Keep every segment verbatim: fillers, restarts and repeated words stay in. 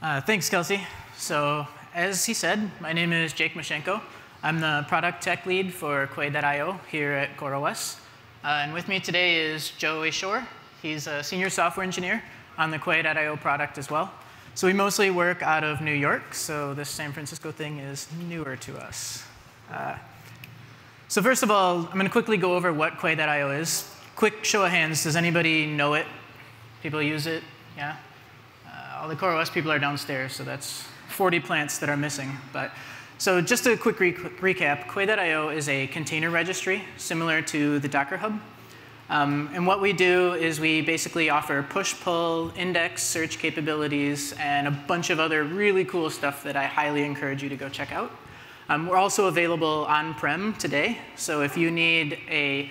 Uh, thanks, Kelsey. So as he said, my name is Jake Moshenko. I'm the product tech lead for Quay dot i o here at CoreOS. Uh, and with me today is Joey Schorr. He's a senior software engineer on the Quay dot i o product as well. So we mostly work out of New York, so this San Francisco thing is newer to us. Uh, so first of all, I'm going to quickly go over what Quay dot i o is. Quick show of hands, does anybody know it? People use it? Yeah? Uh, all the CoreOS people are downstairs, so that's forty plants that are missing. But so just a quick re recap, Quay dot i o is a container registry similar to the Docker Hub. Um, and what we do is we basically offer push-pull, index, search capabilities, and a bunch of other really cool stuff that I highly encourage you to go check out. Um, we're also available on-prem today. So if you need a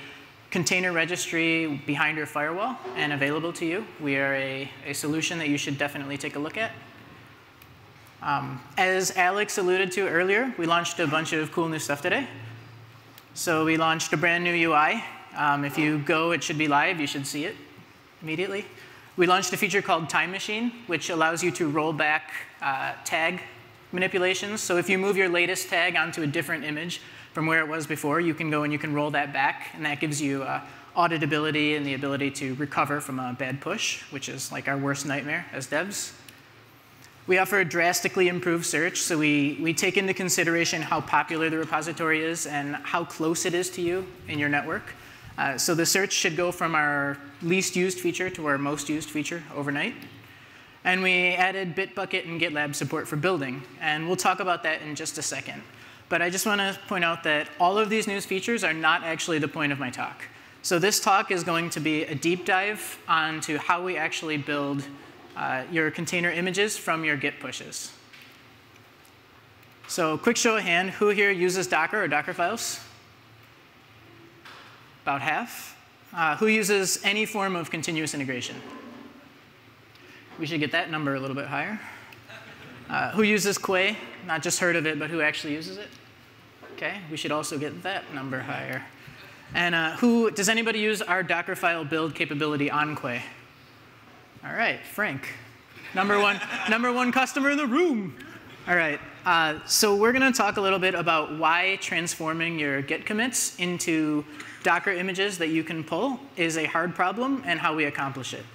container registry behind your firewall and available to you, we are a, a solution that you should definitely take a look at. Um, as Alex alluded to earlier, we launched a bunch of cool new stuff today. So we launched a brand new U I. Um, if you go, it should be live. You should see it immediately. We launched a feature called Time Machine, which allows you to roll back uh, tag manipulations. So if you move your latest tag onto a different image from where it was before, you can go and you can roll that back. And that gives you uh, auditability and the ability to recover from a bad push, which is like our worst nightmare as devs. We offer a drastically improved search, so we, we take into consideration how popular the repository is and how close it is to you in your network. Uh, so the search should go from our least used feature to our most used feature overnight. And we added Bitbucket and GitLab support for building, and we'll talk about that in just a second. But I just want to point out that all of these new features are not actually the point of my talk. So this talk is going to be a deep dive onto how we actually build Uh, your container images from your Git pushes. So quick show of hand, who here uses Docker or Docker files? About half. Uh, who uses any form of continuous integration? We should get that number a little bit higher. Uh, who uses Quay? Not just heard of it, but who actually uses it? OK, we should also get that number higher. And uh, who does anybody use our Docker file build capability on Quay? All right, Frank, number one, number one customer in the room. All right, uh, so we're going to talk a little bit about why transforming your Git commits into Docker images that you can pull is a hard problem and how we accomplish it.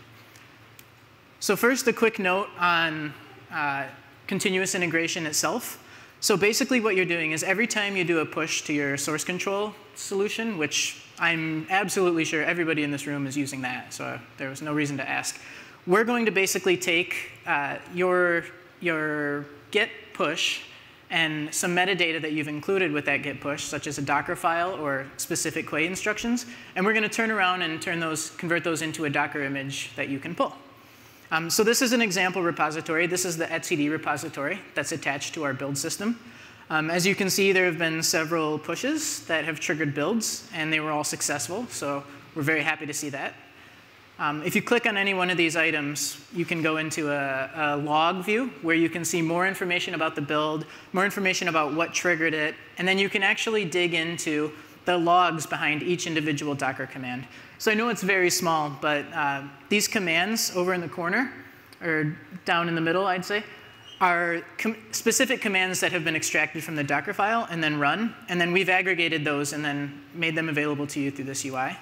So first, a quick note on uh, continuous integration itself. So basically what you're doing is every time you do a push to your source control solution, which I'm absolutely sure everybody in this room is using that, so there was no reason to ask. We're going to basically take uh, your, your Git push and some metadata that you've included with that Git push, such as a Docker file or specific Quay instructions, and we're going to turn around and turn those, convert those into a Docker image that you can pull. Um, so this is an example repository. This is the etcd repository that's attached to our build system. Um, as you can see, there have been several pushes that have triggered builds, and they were all successful, so we're very happy to see that. Um, if you click on any one of these items, you can go into a, a log view where you can see more information about the build, more information about what triggered it, and then you can actually dig into the logs behind each individual Docker command. So I know it's very small, but uh, these commands over in the corner, or down in the middle, I'd say, are com specific commands that have been extracted from the Docker file and then run. And then we've aggregated those and then made them available to you through this U I.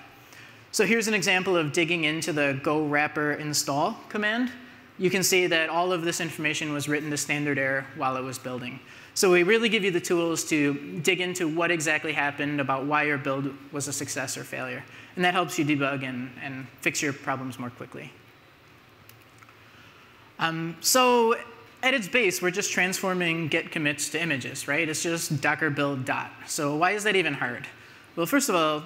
So here's an example of digging into the go wrapper install command. You can see that all of this information was written to standard error while it was building. So we really give you the tools to dig into what exactly happened about why your build was a success or failure. And that helps you debug and, and fix your problems more quickly. Um, so at its base, we're just transforming Git commits to images, right? It's just Docker build dot. So why is that even hard? Well, first of all,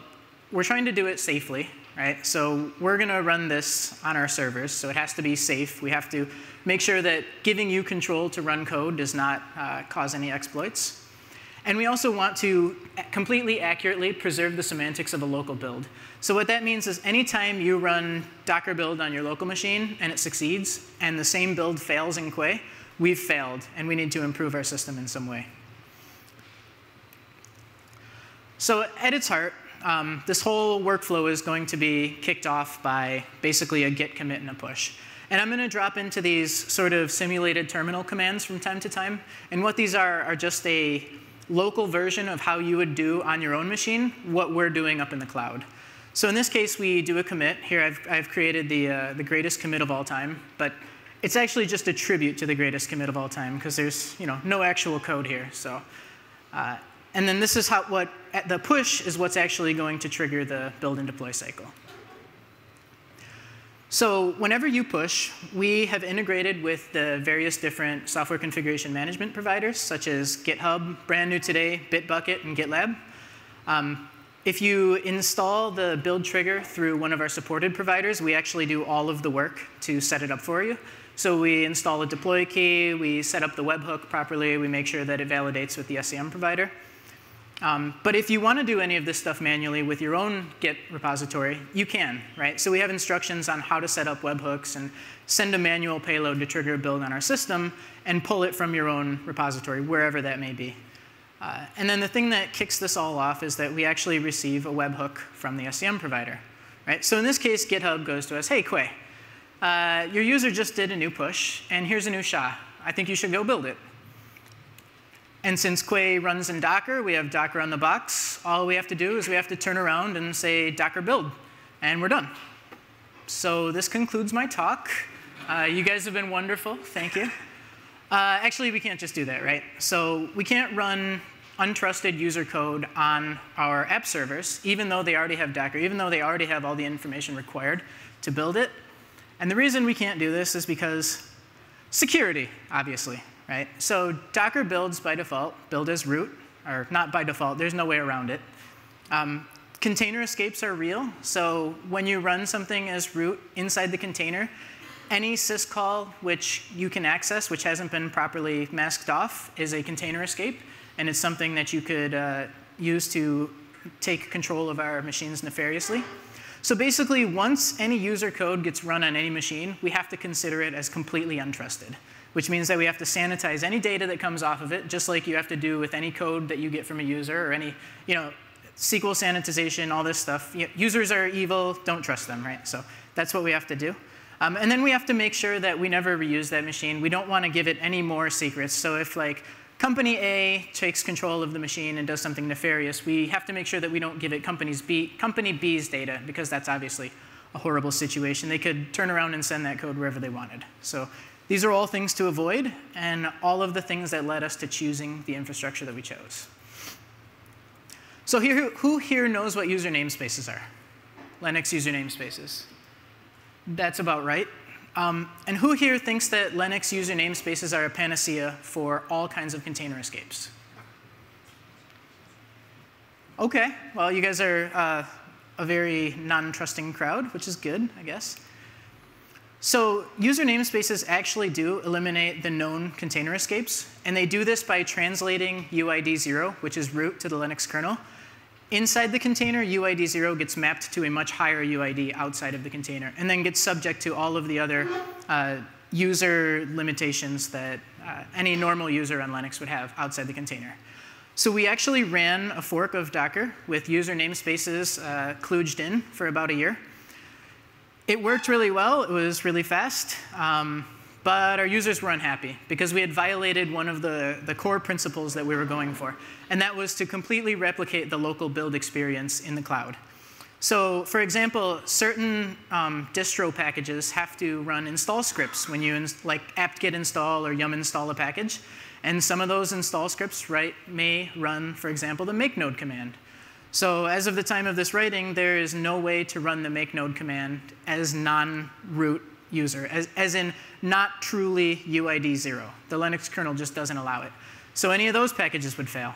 we're trying to do it safely, right? So we're going to run this on our servers, so it has to be safe. We have to make sure that giving you control to run code does not uh, cause any exploits. And we also want to completely accurately preserve the semantics of a local build. So what that means is anytime you run Docker build on your local machine and it succeeds, and the same build fails in Quay, we've failed, and we need to improve our system in some way. So at its heart, Um, this whole workflow is going to be kicked off by basically a Git commit and a push. And I'm going to drop into these sort of simulated terminal commands from time to time. And what these are are just a local version of how you would do on your own machine what we're doing up in the cloud. So in this case, we do a commit. Here I've, I've created the, uh, the greatest commit of all time. But it's actually just a tribute to the greatest commit of all time, because there's you know, no actual code here. So, uh, and then this is how, what at the push is what's actually going to trigger the build and deploy cycle. So whenever you push, we have integrated with the various different software configuration management providers, such as GitHub, brand new today, Bitbucket, and GitLab. Um, If you install the build trigger through one of our supported providers, we actually do all of the work to set it up for you. So we install a deploy key, we set up the webhook properly, we make sure that it validates with the S C M provider. Um, but if you want to do any of this stuff manually with your own Git repository, you can, right? So we have instructions on how to set up webhooks and send a manual payload to trigger a build on our system and pull it from your own repository, wherever that may be. Uh, and then the thing that kicks this all off is that we actually receive a webhook from the S C M provider, right? So in this case, GitHub goes to us, hey, Quay, uh, your user just did a new push, and here's a new S H A. I think you should go build it. And since Quay runs in Docker, we have Docker on the box. All we have to do is we have to turn around and say Docker build, and we're done. So this concludes my talk. Uh, you guys have been wonderful. Thank you. Uh, actually, we can't just do that, right? So we can't run untrusted user code on our app servers, even though they already have Docker, even though they already have all the information required to build it. And the reason we can't do this is because security, obviously, right? So Docker builds by default, build as root, or not by default. There's no way around it. Um, container escapes are real. So when you run something as root inside the container, any syscall which you can access, which hasn't been properly masked off, is a container escape. And it's something that you could uh, use to take control of our machines nefariously. So basically, once any user code gets run on any machine, we have to consider it as completely untrusted, which means that we have to sanitize any data that comes off of it, just like you have to do with any code that you get from a user or any you know, S Q L sanitization, all this stuff. You know, users are evil. Don't trust them, right? So that's what we have to do. Um, and then we have to make sure that we never reuse that machine. We don't want to give it any more secrets. So if like company A takes control of the machine and does something nefarious, we have to make sure that we don't give it companies B, company B's data, because that's obviously a horrible situation. They could turn around and send that code wherever they wanted. So these are all things to avoid, and all of the things that led us to choosing the infrastructure that we chose. So here, who here knows what user namespaces are? Linux user namespaces. That's about right. Um, and who here thinks that Linux user namespaces are a panacea for all kinds of container escapes? OK, well, you guys are uh, a very non-trusting crowd, which is good, I guess. So user namespaces actually do eliminate the known container escapes. And they do this by translating U I D zero, which is root, to the Linux kernel. Inside the container, U I D zero gets mapped to a much higher U I D outside of the container, and then gets subject to all of the other uh, user limitations that uh, any normal user on Linux would have outside the container. So we actually ran a fork of Docker with user namespaces uh, kludged in for about a year. It worked really well. It was really fast. Um, But our users were unhappy, because we had violated one of the, the core principles that we were going for. And that was to completely replicate the local build experience in the cloud. So for example, certain um, distro packages have to run install scripts when you, inst like apt-get install or yum install a package. And some of those install scripts right, may run, for example, the makenode command. So as of the time of this writing, there is no way to run the makenode command as non-root user, as, as in not truly U I D zero. The Linux kernel just doesn't allow it. So any of those packages would fail.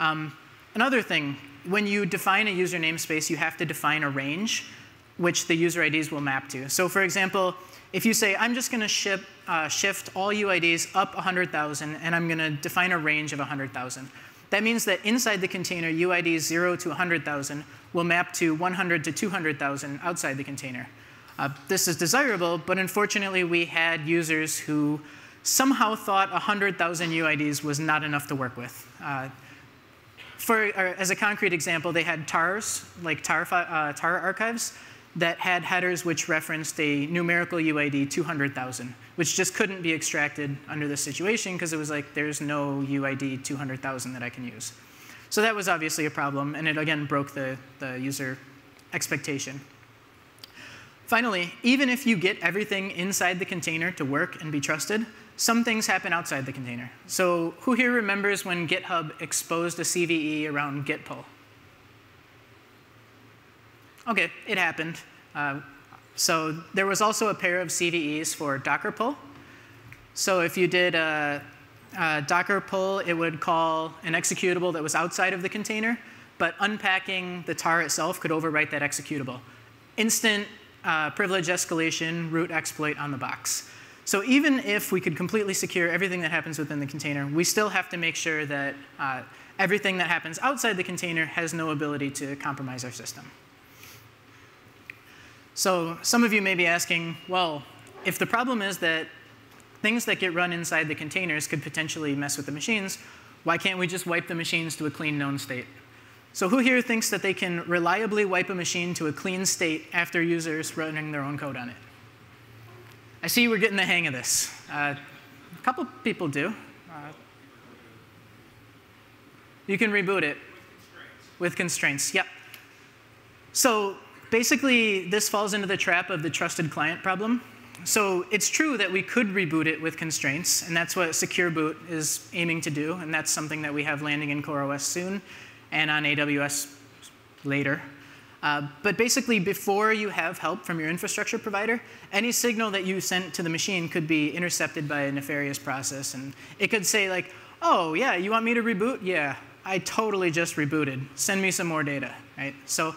Um, another thing, when you define a user namespace, you have to define a range which the user I Ds will map to. So for example, if you say, I'm just going to ship, uh, shift all U I Ds up one hundred thousand, and I'm going to define a range of one hundred thousand. That means that inside the container, U I Ds zero to one hundred thousand will map to one hundred to two hundred thousand outside the container. Uh, this is desirable, but unfortunately, we had users who somehow thought one hundred thousand U I Ds was not enough to work with. Uh, for, as a concrete example, they had tars, like tar, uh, tar archives, that had headers which referenced a numerical U I D two hundred thousand, which just couldn't be extracted under this situation because it was like, there's no U I D two hundred thousand that I can use. So that was obviously a problem, and it again broke the, the user expectation. Finally, even if you get everything inside the container to work and be trusted, some things happen outside the container. So who here remembers when GitHub exposed a C V E around git pull? OK, it happened. Uh, so there was also a pair of C V Es for Docker pull. So if you did a, a Docker pull, it would call an executable that was outside of the container. But unpacking the tar itself could overwrite that executable. Instant uh, privilege escalation, root exploit on the box. So even if we could completely secure everything that happens within the container, we still have to make sure that uh, everything that happens outside the container has no ability to compromise our system. So some of you may be asking, well, if the problem is that things that get run inside the containers could potentially mess with the machines, why can't we just wipe the machines to a clean known state? So who here thinks that they can reliably wipe a machine to a clean state after users running their own code on it? I see we're getting the hang of this. Uh, a couple people do. Uh, you can reboot it with constraints. Yep. So basically, this falls into the trap of the trusted client problem. So it's true that we could reboot it with constraints, and that's what Secure Boot is aiming to do, and that's something that we have landing in CoreOS soon and on A W S later. Uh, but basically, before you have help from your infrastructure provider, any signal that you sent to the machine could be intercepted by a nefarious process, and it could say, like, oh, yeah, you want me to reboot? Yeah, I totally just rebooted. Send me some more data, right? So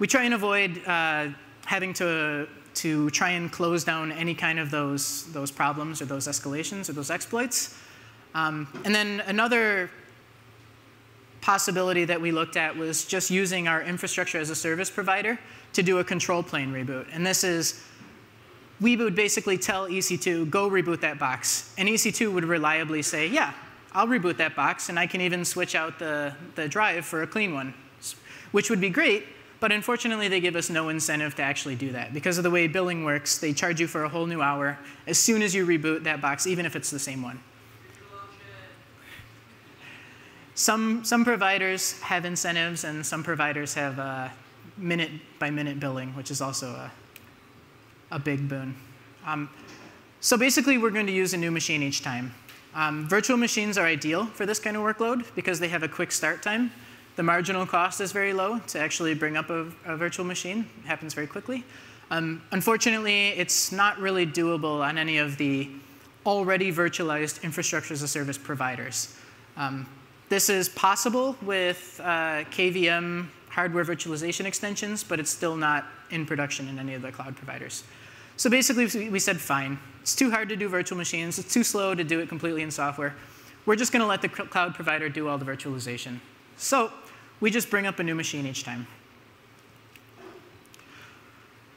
we try and avoid uh, having to, to try and close down any kind of those, those problems or those escalations or those exploits. Um, and then another possibility that we looked at was just using our infrastructure as a service provider to do a control plane reboot. And this is, we would basically tell E C two, go reboot that box. And E C two would reliably say, yeah, I'll reboot that box, and I can even switch out the, the drive for a clean one, which would be great. But unfortunately, they give us no incentive to actually do that. Because of the way billing works, they charge you for a whole new hour as soon as you reboot that box, even if it's the same one. Some, some providers have incentives, and some providers have uh, minute-by-minute billing, which is also a, a big boon. Um, so basically, we're going to use a new machine each time. Um, virtual machines are ideal for this kind of workload because they have a quick start time. The marginal cost is very low to actually bring up a, a virtual machine. It happens very quickly. Um, unfortunately, it's not really doable on any of the already virtualized infrastructure as a service providers. Um, this is possible with uh, K V M hardware virtualization extensions, but it's still not in production in any of the cloud providers. So basically, we said, fine. It's too hard to do virtual machines. It's too slow to do it completely in software. We're just going to let the cloud provider do all the virtualization. So we just bring up a new machine each time.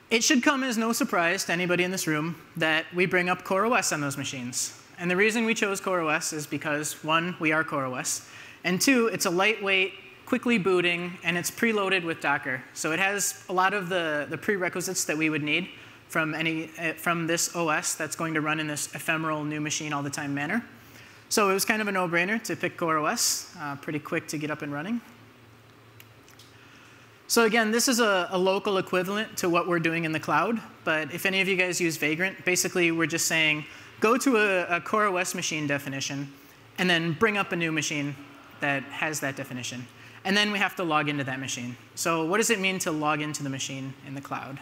It should come as no surprise to anybody in this room that we bring up CoreOS on those machines. And the reason we chose CoreOS is because, one, we are CoreOS. And two, it's a lightweight, quickly booting, and it's preloaded with Docker. So it has a lot of the, the prerequisites that we would need from, any, from this O S that's going to run in this ephemeral new machine all the time manner. So it was kind of a no-brainer to pick CoreOS, uh, pretty quick to get up and running. So again, this is a, a local equivalent to what we're doing in the cloud. But if any of you guys use Vagrant, basically we're just saying, go to a, a CoreOS machine definition, and then bring up a new machine that has that definition. And then we have to log into that machine. So what does it mean to log into the machine in the cloud?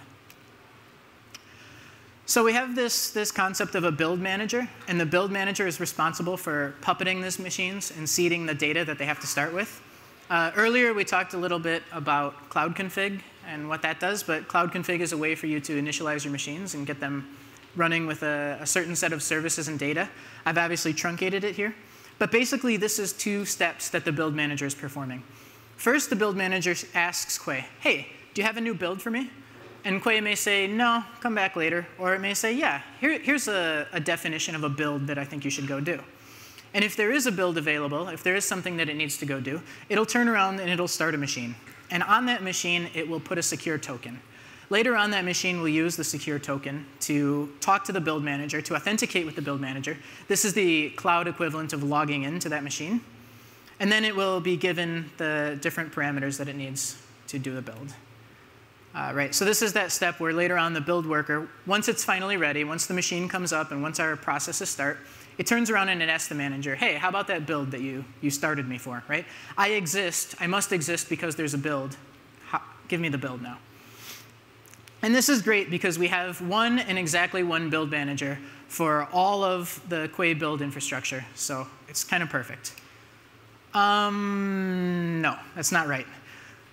So we have this, this concept of a build manager, and the build manager is responsible for puppeting these machines and seeding the data that they have to start with. Uh, earlier, we talked a little bit about Cloud Config and what that does, but Cloud Config is a way for you to initialize your machines and get them running with a, a certain set of services and data. I've obviously truncated it here. But basically, this is two steps that the build manager is performing. First, the build manager asks Quay, hey, do you have a new build for me? And Quay may say, no, come back later. Or it may say, yeah, here, here's a, a definition of a build that I think you should go do. And if there is a build available, if there is something that it needs to go do, it'll turn around and it'll start a machine. And on that machine, it will put a secure token. Later on, that machine will use the secure token to talk to the build manager, to authenticate with the build manager. This is the cloud equivalent of logging into that machine. And then it will be given the different parameters that it needs to do the build. Uh, right, so this is that step where later on the build worker, once it's finally ready, once the machine comes up and once our processes start, it turns around and it asks the manager, hey, how about that build that you, you started me for, right? I exist, I must exist because there's a build. How, give me the build now. And this is great because we have one and exactly one build manager for all of the Quay build infrastructure, so it's kind of perfect. Um, no, that's not right.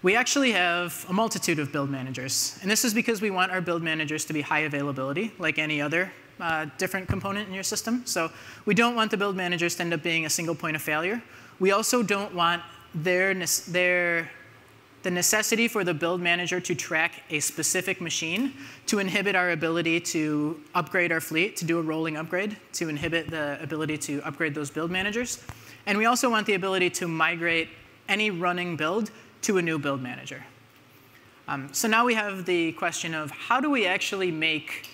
We actually have a multitude of build managers. And this is because we want our build managers to be high availability, like any other uh, different component in your system. So we don't want the build managers to end up being a single point of failure. We also don't want their, their, the necessity for the build manager to track a specific machine to inhibit our ability to upgrade our fleet, to do a rolling upgrade, to inhibit the ability to upgrade those build managers. And we also want the ability to migrate any running build to a new build manager. Um, so now we have the question of how do we actually make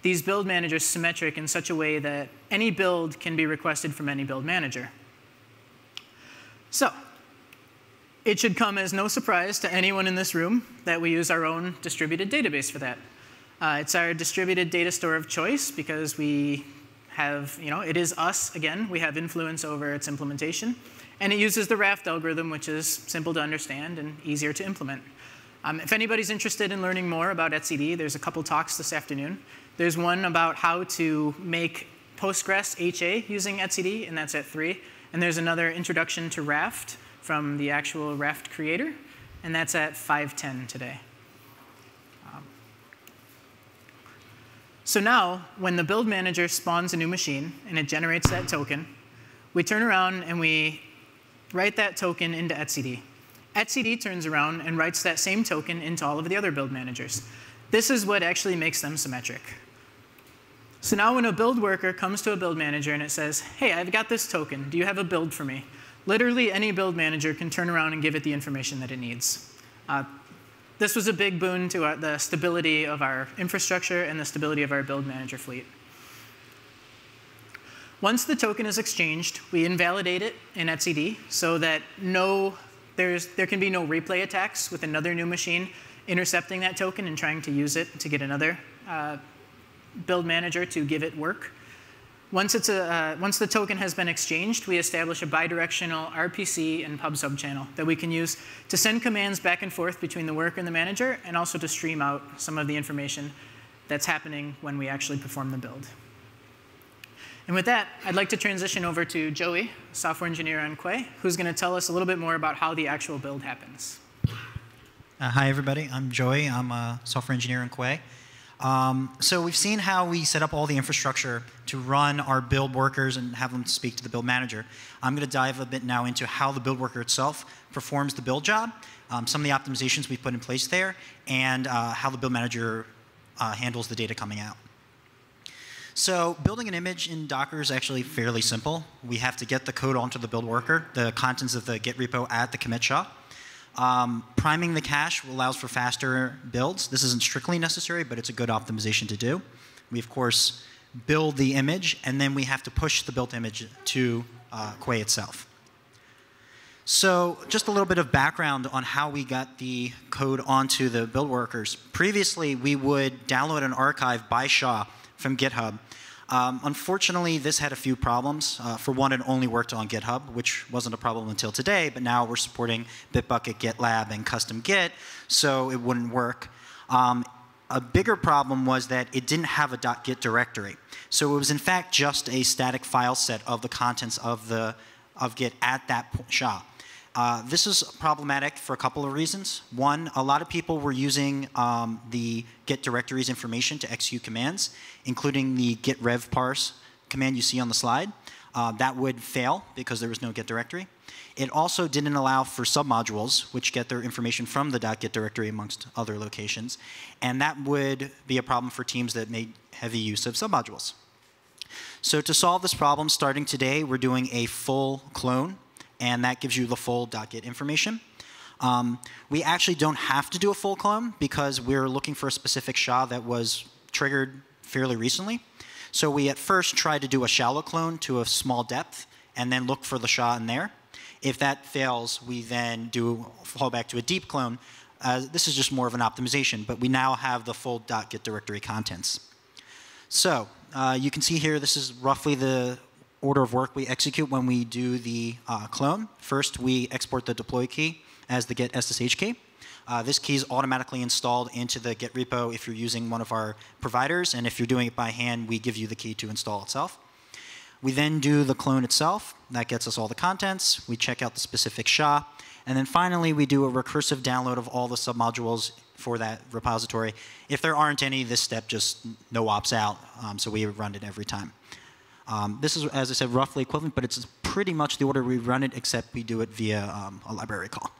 these build managers symmetric in such a way that any build can be requested from any build manager? So it should come as no surprise to anyone in this room that we use our own distributed database for that. Uh, it's our distributed data store of choice because we have, you know, it is us again. We have influence over its implementation. And it uses the Raft algorithm, which is simple to understand and easier to implement. Um, if anybody's interested in learning more about etcd, there's a couple talks this afternoon. There's one about how to make Postgres H A using etcd, and that's at three. And there's another introduction to Raft from the actual Raft creator, and that's at five ten today. Um, so now, when the build manager spawns a new machine and it generates that token, we turn around and we write that token into etcd. etcd turns around and writes that same token into all of the other build managers. This is what actually makes them symmetric. So now when a build worker comes to a build manager and it says, hey, I've got this token. Do you have a build for me? Literally any build manager can turn around and give it the information that it needs. Uh, this was a big boon to our, the stability of our infrastructure and the stability of our build manager fleet. Once the token is exchanged, we invalidate it in etcd so that no, there's, there can be no replay attacks with another new machine intercepting that token and trying to use it to get another uh, build manager to give it work. Once, it's a, uh, once the token has been exchanged, we establish a bidirectional R P C and pub sub channel that we can use to send commands back and forth between the worker and the manager and also to stream out some of the information that's happening when we actually perform the build. And with that, I'd like to transition over to Joey, software engineer on Quay, who's going to tell us a little bit more about how the actual build happens. Uh, hi, everybody. I'm Joey. I'm a software engineer on Quay. Um, so we've seen how we set up all the infrastructure to run our build workers and have them speak to the build manager. I'm going to dive a bit now into how the build worker itself performs the build job, um, some of the optimizations we've put in place there, and uh, how the build manager uh, handles the data coming out. So building an image in Docker is actually fairly simple. We have to get the code onto the build worker, the contents of the Git repo at the commit shop. Um, priming the cache allows for faster builds. This isn't strictly necessary, but it's a good optimization to do. We, of course, build the image, and then we have to push the built image to uh, Quay itself. So just a little bit of background on how we got the code onto the build workers. Previously, we would download an archive by S H A from GitHub. Um, unfortunately, this had a few problems. Uh, for one, it only worked on GitHub, which wasn't a problem until today, but now we're supporting Bitbucket, GitLab, and custom Git, so it wouldn't work. Um, a bigger problem was that it didn't have a .git directory. So it was, in fact, just a static file set of the contents of, the, of Git at that S H A. Uh, this is problematic for a couple of reasons. One, a lot of people were using um, the Git directories information to execute commands, including the git rev parse command you see on the slide. Uh, that would fail because there was no Git directory. It also didn't allow for submodules, which get their information from the .git directory amongst other locations. And that would be a problem for teams that made heavy use of submodules. So to solve this problem, starting today, we're doing a full clone. And that gives you the full .git information. Um, we actually don't have to do a full clone because we're looking for a specific S H A that was triggered fairly recently. So we at first tried to do a shallow clone to a small depth and then look for the S H A in there. If that fails, we then do fall back to a deep clone. Uh, this is just more of an optimization, but we now have the full .git directory contents. So uh, you can see here, this is roughly the order of work we execute when we do the uh, clone. First, we export the deploy key as the git S S H key. Uh, this key is automatically installed into the Git repo if you're using one of our providers. And if you're doing it by hand, we give you the key to install itself. We then do the clone itself. That gets us all the contents. We check out the specific S H A. And then finally, we do a recursive download of all the submodules for that repository. If there aren't any, this step just no ops out. Um, so we run it every time. Um, this is, as I said, roughly equivalent, but it's pretty much the order we run it, except we do it via um, a library call.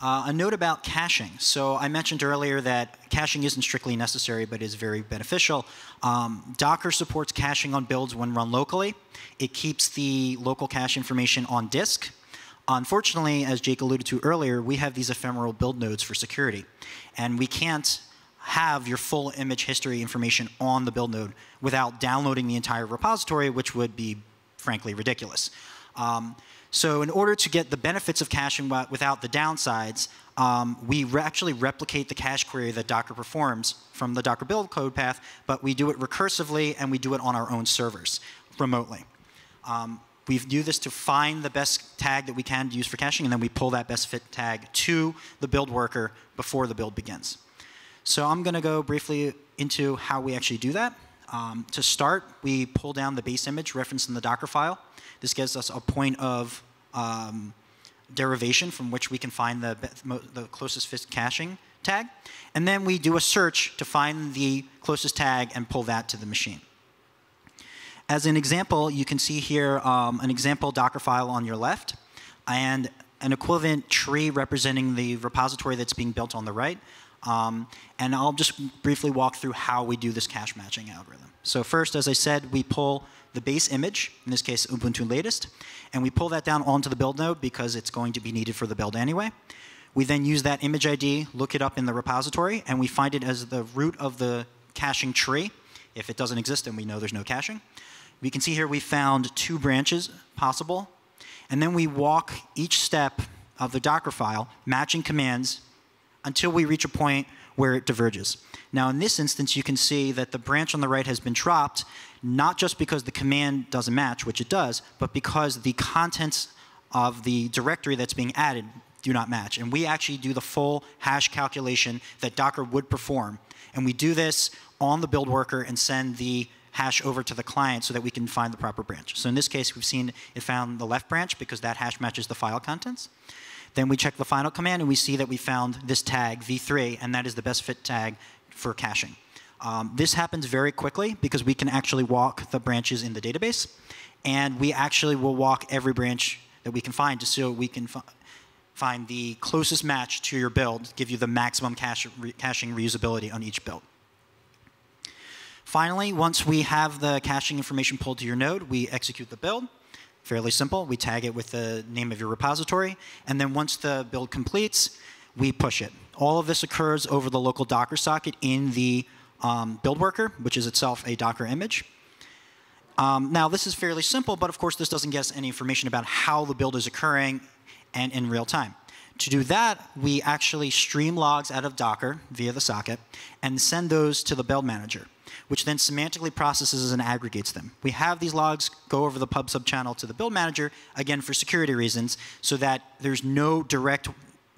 Uh, a note about caching. So I mentioned earlier that caching isn't strictly necessary, but is very beneficial. Um, Docker supports caching on builds when run locally. It keeps the local cache information on disk. Unfortunately, as Jake alluded to earlier, we have these ephemeral build nodes for security. And we can't have your full image history information on the build node without downloading the entire repository, which would be, frankly, ridiculous. Um, So in order to get the benefits of caching without the downsides, um, we re actually replicate the cache query that Docker performs from the Docker build code path, but we do it recursively and we do it on our own servers remotely. Um, we do this to find the best tag that we can use for caching, and then we pull that best fit tag to the build worker before the build begins. So I'm going to go briefly into how we actually do that. Um, to start, we pull down the base image referenced in the Docker file. This gives us a point of um, derivation from which we can find the, the closest fit caching tag. And then we do a search to find the closest tag and pull that to the machine. As an example, you can see here um, an example Docker file on your left and an equivalent tree representing the repository that's being built on the right. Um, and I'll just briefly walk through how we do this cache matching algorithm. So first, as I said, we pull the base image, in this case Ubuntu latest, and we pull that down onto the build node because it's going to be needed for the build anyway. We then use that image I D, look it up in the repository, and we find it as the root of the caching tree. If it doesn't exist, then we know there's no caching. We can see here we found two branches possible, and then we walk each step of the Docker file, matching commands, until we reach a point where it diverges. Now in this instance, you can see that the branch on the right has been dropped, not just because the command doesn't match, which it does, but because the contents of the directory that's being added do not match. And we actually do the full hash calculation that Docker would perform. And we do this on the build worker and send the hash over to the client so that we can find the proper branch. So in this case, we've seen it found the left branch because that hash matches the file contents. Then we check the final command, and we see that we found this tag, v three, and that is the best fit tag for caching. Um, this happens very quickly because we can actually walk the branches in the database. And we actually will walk every branch that we can find so we can fi find the closest match to your build, give you the maximum cache re caching reusability on each build. Finally, once we have the caching information pulled to your node, we execute the build. Fairly simple. We tag it with the name of your repository. And then once the build completes, we push it. All of this occurs over the local Docker socket in the um, build worker, which is itself a Docker image. Um, now, this is fairly simple, but of course, this doesn't get us any information about how the build is occurring and in real time. To do that, we actually stream logs out of Docker via the socket and send those to the build manager, which then semantically processes and aggregates them. We have these logs go over the pub sub channel to the build manager, again for security reasons, so that there's no direct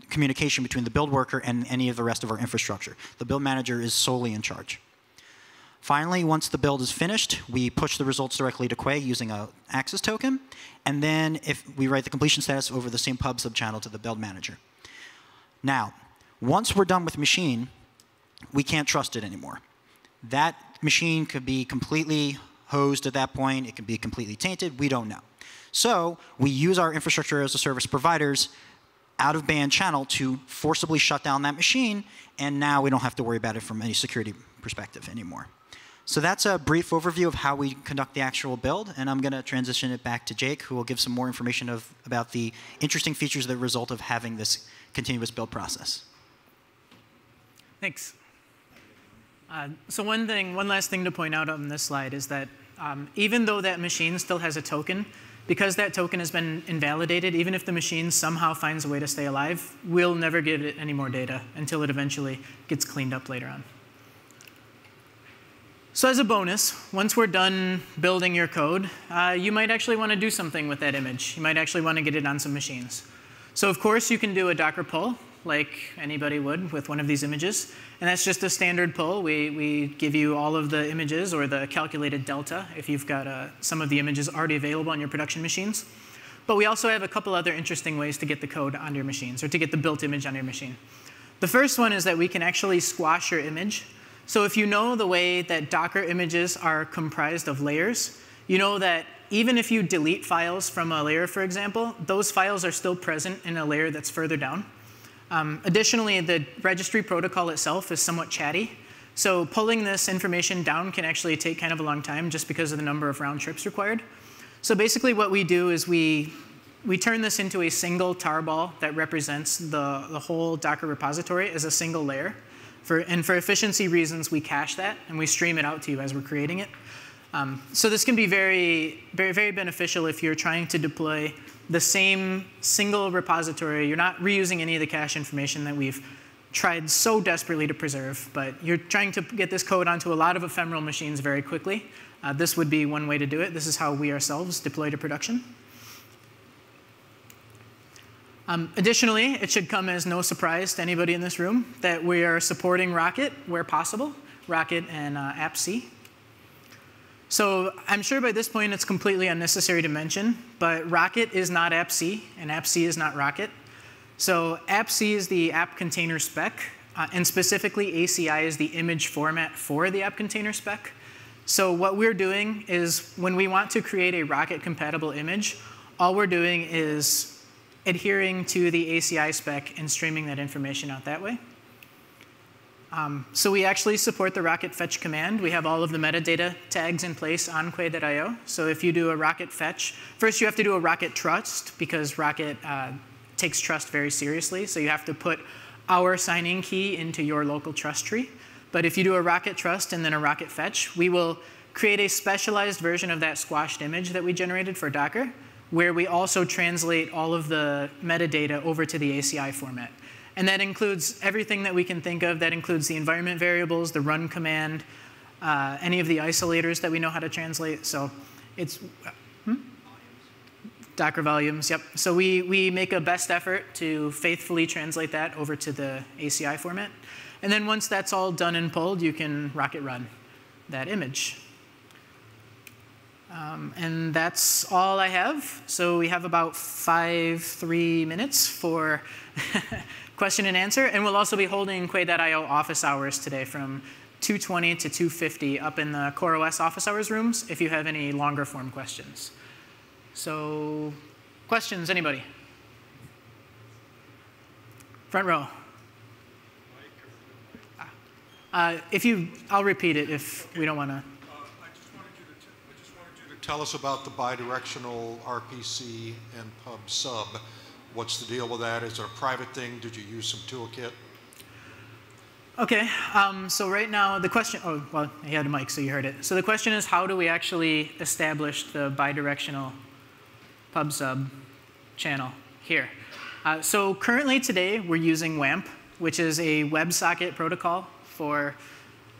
communication between the build worker and any of the rest of our infrastructure. The build manager is solely in charge. Finally, once the build is finished, we push the results directly to Quay using an access token. And then if we write the completion status over the same pub sub channel to the build manager. Now, once we're done with machine, we can't trust it anymore. That machine could be completely hosed at that point. It could be completely tainted. We don't know. So we use our infrastructure as a service providers out of band channel to forcibly shut down that machine. And now we don't have to worry about it from any security perspective anymore. So that's a brief overview of how we conduct the actual build. And I'm going to transition it back to Jake, who will give some more information of, about the interesting features that result of having this continuous build process. Thanks. Uh, so one thing, one last thing to point out on this slide is that um, even though that machine still has a token, because that token has been invalidated, even if the machine somehow finds a way to stay alive, we'll never give it any more data until it eventually gets cleaned up later on. So as a bonus, once we're done building your code, uh, you might actually want to do something with that image. You might actually want to get it on some machines. So of course, you can do a Docker pull, like anybody would with one of these images. And that's just a standard pull. We, we give you all of the images or the calculated delta if you've got uh, some of the images already available on your production machines. But we also have a couple other interesting ways to get the code on your machines or to get the built image on your machine. The first one is that we can actually squash your image. So if you know the way that Docker images are comprised of layers, you know that even if you delete files from a layer, for example, those files are still present in a layer that's further down. Um, additionally, the registry protocol itself is somewhat chatty. So pulling this information down can actually take kind of a long time just because of the number of round trips required. So basically what we do is we, we turn this into a single tarball that represents the, the whole Docker repository as a single layer. For, and for efficiency reasons, we cache that and we stream it out to you as we're creating it. Um, so this can be very, very, very beneficial if you're trying to deploy the same single repository. You're not reusing any of the cache information that we've tried so desperately to preserve, but you're trying to get this code onto a lot of ephemeral machines very quickly. Uh, this would be one way to do it. This is how we ourselves deploy to production. Um, additionally, it should come as no surprise to anybody in this room that we are supporting Rocket where possible, Rocket and uh, App C. So I'm sure by this point it's completely unnecessary to mention, but Rocket is not App C, and App C is not Rocket. So App C is the app container spec, uh, and specifically A C I is the image format for the app container spec. So what we're doing is when we want to create a Rocket-compatible image, all we're doing is adhering to the A C I spec and streaming that information out that way. Um, so we actually support the rocket fetch command. We have all of the metadata tags in place on Quay dot i o. So if you do a rocket fetch, first you have to do a rocket trust because Rocket uh, takes trust very seriously. So you have to put our sign-in key into your local trust tree. But if you do a rocket trust and then a rocket fetch, we will create a specialized version of that squashed image that we generated for Docker, where we also translate all of the metadata over to the A C I format. And that includes everything that we can think of. That includes the environment variables, the run command, uh, any of the isolators that we know how to translate. So it's hmm? Docker volumes, yep. So we, we make a best effort to faithfully translate that over to the A C I format. And then once that's all done and pulled, you can rocket run that image. Um, and that's all I have. So we have about five, three minutes for question and answer. And we'll also be holding Quay dot i o office hours today from two twenty to two fifty up in the CoreOS office hours rooms if you have any longer form questions. So questions, anybody? Front row. Uh, if you, I'll repeat it if okay. we don't want to. Tell us about the bidirectional R P C and pub sub. What's the deal with that? Is it a private thing? Did you use some toolkit? OK, um, so right now the question, oh, well, I had a mic, so you heard it. So the question is, how do we actually establish the bidirectional pub sub channel here? Uh, so currently today, we're using WAMP, which is a WebSocket protocol for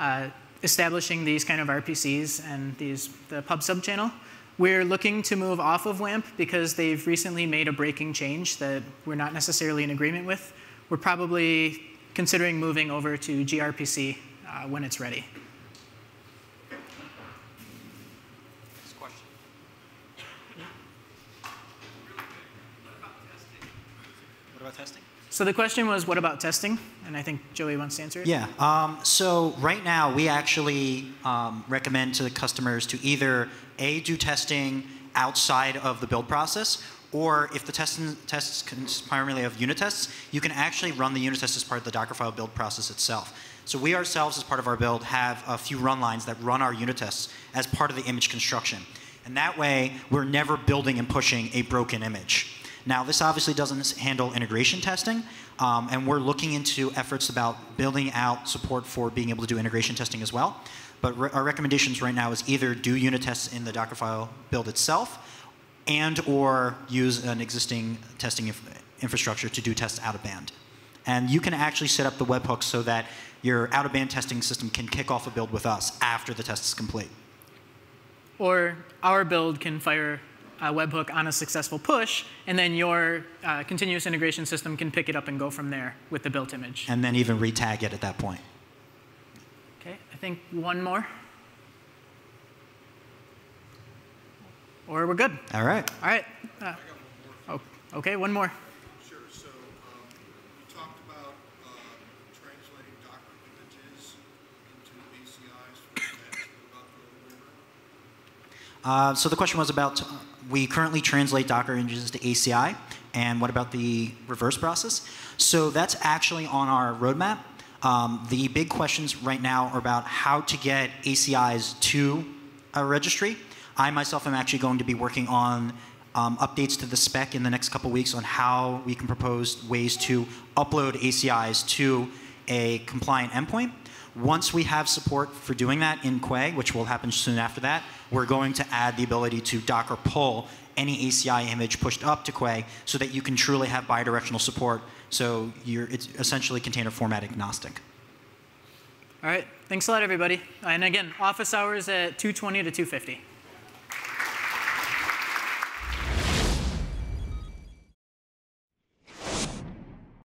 uh, establishing these kind of R P Cs and these, the pub sub channel. We're looking to move off of WAMP because they've recently made a breaking change that we're not necessarily in agreement with. We're probably considering moving over to gRPC uh, when it's ready. Next question. What about testing? So the question was, what about testing? And I think Joey wants to answer it. Yeah. Um, so right now, we actually um, recommend to the customers to either A, do testing outside of the build process, or if the test tests primarily of unit tests, you can actually run the unit tests as part of the Dockerfile build process itself. So we ourselves, as part of our build, have a few run lines that run our unit tests as part of the image construction. And that way, we're never building and pushing a broken image. Now, this obviously doesn't handle integration testing, um, and we're looking into efforts about building out support for being able to do integration testing as well. But re- our recommendations right now is either do unit tests in the Dockerfile build itself, and or use an existing testing inf- infrastructure to do tests out of band. And you can actually set up the webhook so that your out-of-band testing system can kick off a build with us after the test is complete. Or our build can fire a webhook on a successful push, and then your uh, continuous integration system can pick it up and go from there with the built image. And then even re-tag it at that point. OK, I think one more. Or we're good. All right. All right. Uh, oh, OK, one more. Uh, so the question was about, uh, we currently translate Docker images to A C I, and what about the reverse process? So that's actually on our roadmap. Um, the big questions right now are about how to get A C Is to a registry. I myself am actually going to be working on um, updates to the spec in the next couple weeks on how we can propose ways to upload A C Is to a compliant endpoint. Once we have support for doing that in Quay, which will happen soon after that, we're going to add the ability to Docker pull any A C I image pushed up to Quay so that you can truly have bidirectional support. So you're, it's essentially container format agnostic. All right. Thanks a lot, everybody. And again, office hours at two twenty to two fifty.